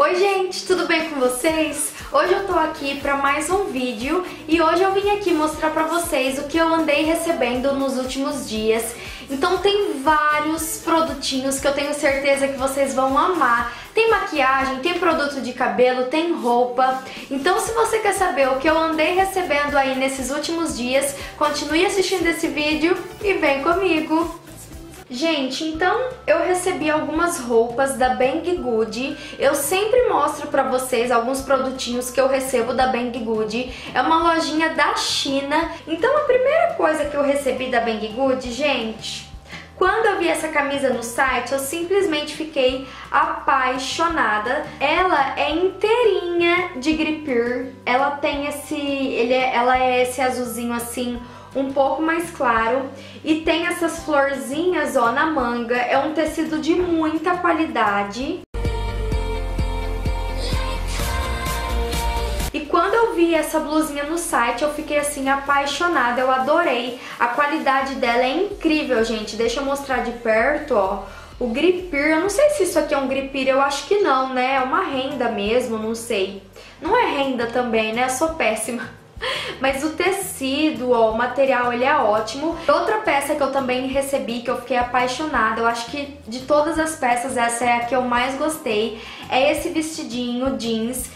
Oi gente, tudo bem com vocês? Hoje eu tô aqui pra mais um vídeo e hoje eu vim aqui mostrar pra vocês o que eu andei recebendo nos últimos dias. Então tem vários produtinhos que eu tenho certeza que vocês vão amar. Tem maquiagem, tem produto de cabelo, tem roupa. Então se você quer saber o que eu andei recebendo aí nesses últimos dias, continue assistindo esse vídeo e vem comigo! Gente, então eu recebi algumas roupas da Banggood. Eu sempre mostro pra vocês alguns produtinhos que eu recebo da Banggood. É uma lojinha da China. Então a primeira coisa que eu recebi da Banggood, gente... Quando eu vi essa camisa no site, eu simplesmente fiquei apaixonada. Ela é inteirinha de gripir. Ela tem ela é esse azulzinho assim... um pouco mais claro e tem essas florzinhas, ó, na manga. É um tecido de muita qualidade. E quando eu vi essa blusinha no site, eu fiquei assim apaixonada, eu adorei. A qualidade dela é incrível, gente. Deixa eu mostrar de perto, ó. O gripir, eu não sei se isso aqui é um gripir, eu acho que não, né? É uma renda mesmo, não sei. Não é renda também, né? Eu sou péssima. Mas o tecido, ó, o material, ele é ótimo. Outra peça que eu também recebi, que eu fiquei apaixonada, eu acho que de todas as peças essa é a que eu mais gostei, é esse vestidinho jeans.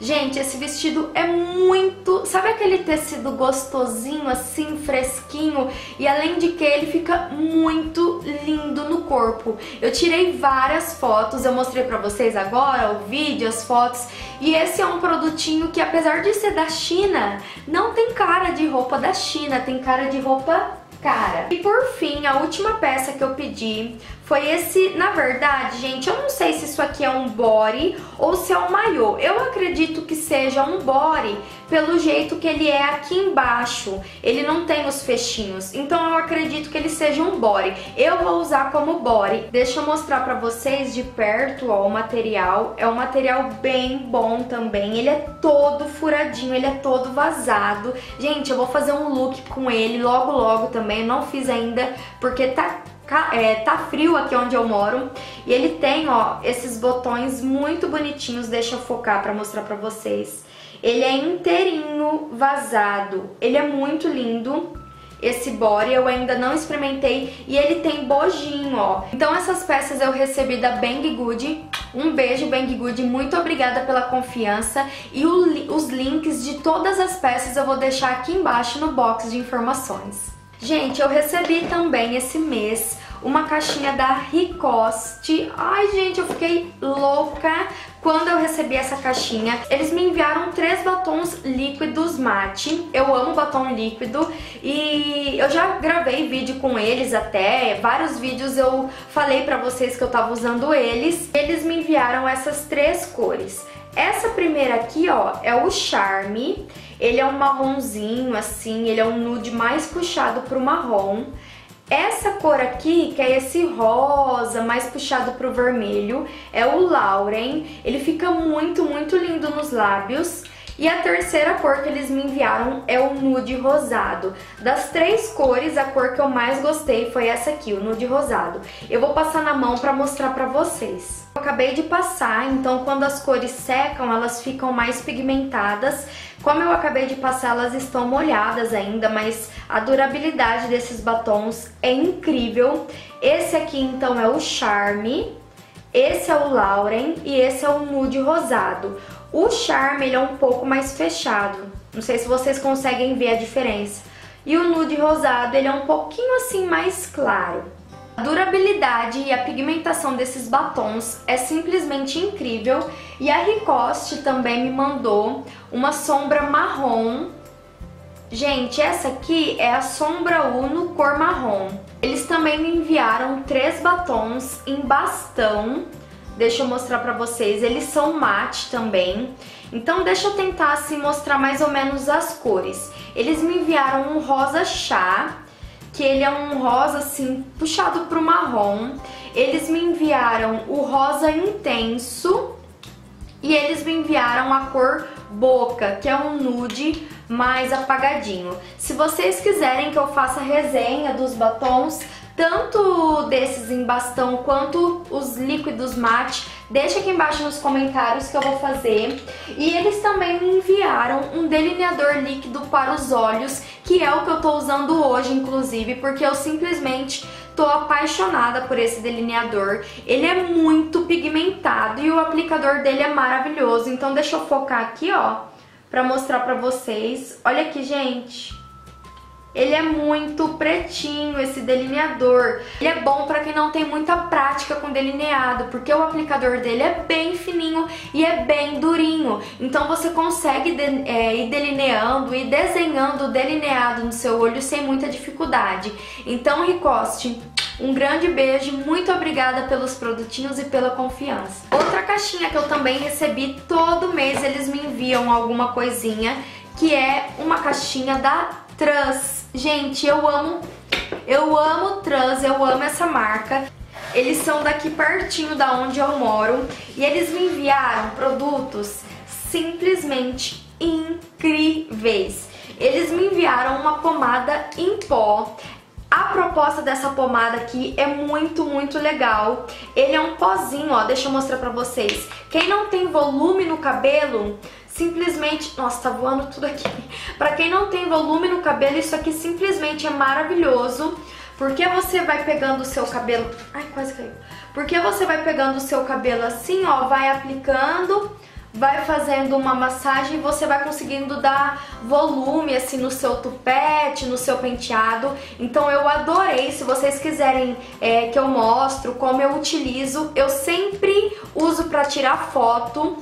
Gente, esse vestido é muito... Sabe aquele tecido gostosinho, assim, fresquinho? E além de que ele fica muito lindo no corpo. Eu tirei várias fotos, eu mostrei pra vocês agora o vídeo, as fotos. E esse é um produtinho que, apesar de ser da China, não tem cara de roupa da China, tem cara de roupa cara. E por fim, a última peça que eu pedi... Foi esse, na verdade, gente, eu não sei se isso aqui é um body ou se é um maiô. Eu acredito que seja um body pelo jeito que ele é aqui embaixo. Ele não tem os fechinhos, então eu acredito que ele seja um body. Eu vou usar como body. Deixa eu mostrar pra vocês de perto, ó, o material. É um material bem bom também. Ele é todo furadinho, ele é todo vazado. Gente, eu vou fazer um look com ele logo logo também. Eu não fiz ainda porque tá frio aqui onde eu moro. E ele tem, ó, esses botões muito bonitinhos. Deixa eu focar pra mostrar pra vocês. Ele é inteirinho vazado. Ele é muito lindo. Esse body eu ainda não experimentei. E ele tem bojinho, ó. Então essas peças eu recebi da Banggood. Um beijo, Banggood. Muito obrigada pela confiança. E os links de todas as peças eu vou deixar aqui embaixo no box de informações. Gente, eu recebi também esse mês uma caixinha da Ricosti. Ai, gente, eu fiquei louca quando eu recebi essa caixinha. Eles me enviaram 3 batons líquidos mate. Eu amo batom líquido e eu já gravei vídeo com eles até. Vários vídeos eu falei pra vocês que eu tava usando eles. Eles me enviaram essas 3 cores. Essa primeira aqui, ó, é o Charme. Ele é um marronzinho, assim, ele é um nude mais puxado pro marrom. Essa cor aqui, que é esse rosa, mais puxado pro vermelho, é o Lauren. Ele fica muito, muito lindo nos lábios. E a terceira cor que eles me enviaram é o nude rosado. Das 3 cores, a cor que eu mais gostei foi essa aqui, o nude rosado. Eu vou passar na mão pra mostrar pra vocês. Eu acabei de passar, então quando as cores secam, elas ficam mais pigmentadas. Como eu acabei de passar, elas estão molhadas ainda, mas a durabilidade desses batons é incrível. Esse aqui, então, é o Charme. Esse é o Lauren e esse é o nude rosado. O Charme, ele é um pouco mais fechado, não sei se vocês conseguem ver a diferença. E o nude rosado, ele é um pouquinho assim mais claro. A durabilidade e a pigmentação desses batons é simplesmente incrível. E a Ricosti também me mandou uma sombra marrom. Gente, essa aqui é a sombra Uno cor marrom. Eles também me enviaram 3 batons em bastão. Deixa eu mostrar pra vocês, eles são mate também. Então deixa eu tentar assim mostrar mais ou menos as cores. Eles me enviaram um rosa chá, que ele é um rosa assim puxado pro marrom. Eles me enviaram o rosa intenso, e eles me enviaram a cor boca, que é um nude mais apagadinho. Se vocês quiserem que eu faça resenha dos batons, tanto desses em bastão quanto os líquidos mate, deixa aqui embaixo nos comentários que eu vou fazer. E eles também me enviaram um delineador líquido para os olhos, que é o que eu tô usando hoje, inclusive, porque eu simplesmente tô apaixonada por esse delineador. Ele é muito pigmentado e o aplicador dele é maravilhoso. Então deixa eu focar aqui, ó, pra mostrar pra vocês. Olha aqui, gente. Ele é muito pretinho, esse delineador. Ele é bom pra quem não tem muita prática com delineado, porque o aplicador dele é bem fininho e é bem durinho. Então você consegue ir delineando e desenhando o delineado no seu olho sem muita dificuldade. Então, Ricosti, um grande beijo, muito obrigada pelos produtinhos e pela confiança. Outra caixinha que eu também recebi, todo mês eles me enviam alguma coisinha, que é uma caixinha da Truss. Gente, eu amo Truss, eu amo essa marca. Eles são daqui pertinho da onde eu moro e eles me enviaram produtos simplesmente incríveis. Eles me enviaram uma pomada em pó. A proposta dessa pomada aqui é muito legal. Ele é um pozinho, ó, deixa eu mostrar pra vocês. Quem não tem volume no cabelo, simplesmente... Nossa, tá voando tudo aqui. Pra quem não tem volume no cabelo, isso aqui simplesmente é maravilhoso, porque você vai pegando o seu cabelo... Ai, quase caiu. Porque você vai pegando o seu cabelo assim, ó, vai aplicando, vai fazendo uma massagem e você vai conseguindo dar volume assim no seu tupete, no seu penteado. Então eu adorei. Se vocês quiserem que eu mostro como eu utilizo, eu sempre uso pra tirar foto.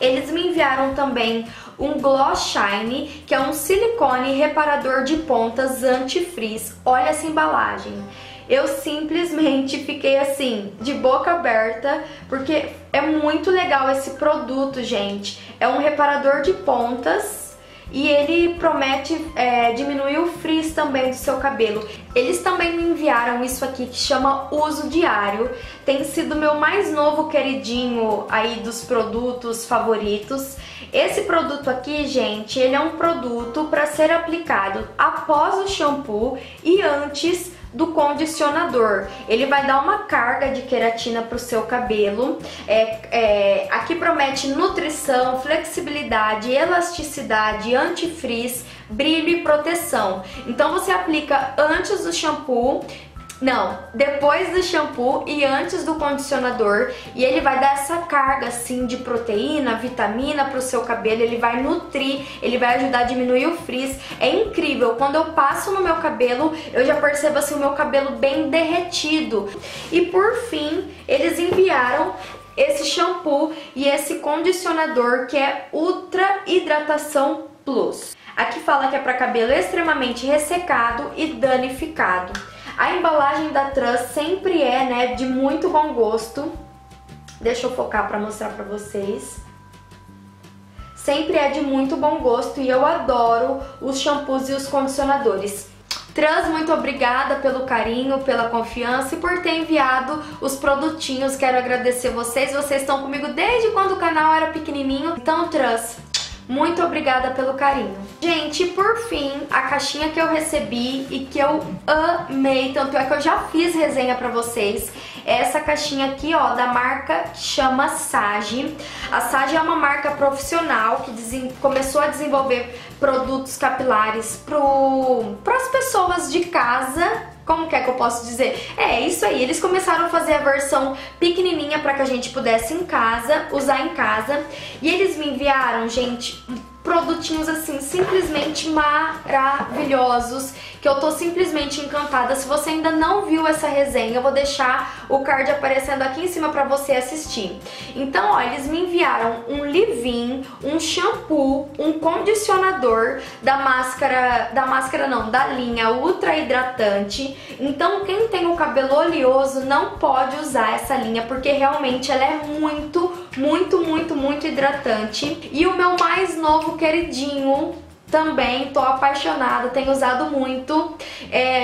Eles me enviaram também um Gloss Shine, que é um silicone reparador de pontas anti-frizz. Olha essa embalagem. Eu simplesmente fiquei assim, de boca aberta, porque é muito legal esse produto, gente. É um reparador de pontas e ele promete diminuir o frizz também do seu cabelo. Eles também me enviaram isso aqui que chama Uso Diário. Tem sido meu mais novo queridinho aí dos produtos favoritos. Esse produto aqui, gente, ele é um produto para ser aplicado após o shampoo e antes do condicionador. Ele vai dar uma carga de queratina pro seu cabelo. Aqui promete nutrição, flexibilidade, elasticidade, antifrizz, brilho e proteção. Então você aplica antes do shampoo, não, depois do shampoo e antes do condicionador, e ele vai dar essa carga assim de proteína, vitamina pro seu cabelo, ele vai nutrir, ele vai ajudar a diminuir o frizz. É incrível, quando eu passo no meu cabelo, eu já percebo assim o meu cabelo bem derretido. E por fim, eles enviaram esse shampoo e esse condicionador que é Ultra Hidratação Plus. Aqui fala que é para cabelo extremamente ressecado e danificado. A embalagem da Truss sempre é, né, de muito bom gosto. Deixa eu focar pra mostrar pra vocês. Sempre é de muito bom gosto e eu adoro os shampoos e os condicionadores. Truss, muito obrigada pelo carinho, pela confiança e por ter enviado os produtinhos. Quero agradecer vocês. Vocês estão comigo desde quando o canal era pequenininho. Então, Truss, muito obrigada pelo carinho. Gente, por fim, a caixinha que eu recebi e que eu amei, tanto é que eu já fiz resenha pra vocês, é essa caixinha aqui, ó, da marca chama Saggge. A Saggge é uma marca profissional que começou a desenvolver produtos capilares pras pessoas de casa. Como que é que eu posso dizer? É isso aí, eles começaram a fazer a versão pequenininha para que a gente pudesse em casa, usar em casa. E eles me enviaram, gente, produtinhos assim, simplesmente maravilhosos, que eu tô simplesmente encantada. Se você ainda não viu essa resenha, eu vou deixar o card aparecendo aqui em cima pra você assistir. Então, ó, eles me enviaram um leave-in, um shampoo, um condicionador da linha Ultra Hidratante. Então, quem tem o cabelo oleoso não pode usar essa linha, porque realmente ela é muito hidratante. E o meu mais novo queridinho também, tô apaixonada, tenho usado muito.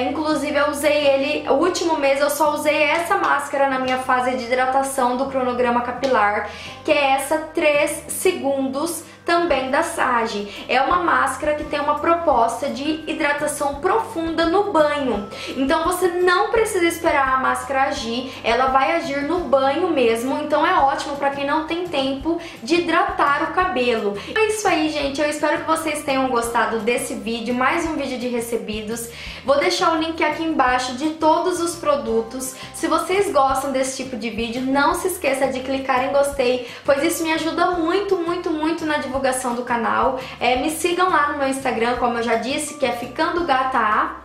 Inclusive eu usei ele, o último mês eu só usei essa máscara na minha fase de hidratação do cronograma capilar, que é essa 3 segundos, também da Saggge. É uma máscara que tem uma proposta de hidratação profunda no banho. Então você não precisa esperar a máscara agir, ela vai agir no banho mesmo, então é ótimo pra quem não tem tempo de hidratar o cabelo. É isso aí, gente, eu espero que vocês tenham gostado desse vídeo, mais um vídeo de recebidos. Vou deixar o link aqui embaixo de todos os produtos. Se vocês gostam desse tipo de vídeo, não se esqueça de clicar em gostei, pois isso me ajuda muito, muito, muito na divulgação do canal. Me sigam lá no meu Instagram, como eu já disse, que é Ficando Gata.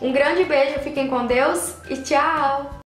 Um grande beijo, fiquem com Deus e tchau!